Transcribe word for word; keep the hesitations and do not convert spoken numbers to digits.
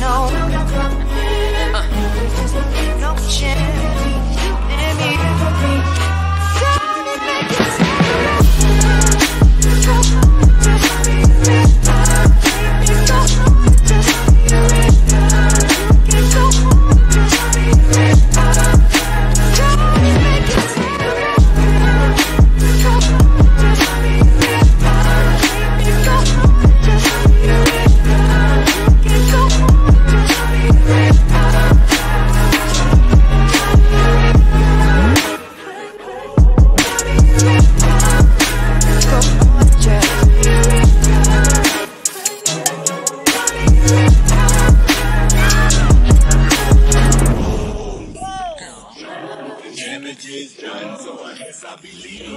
no, uh. no chance. You and me. Damage is done, so I guess I believe.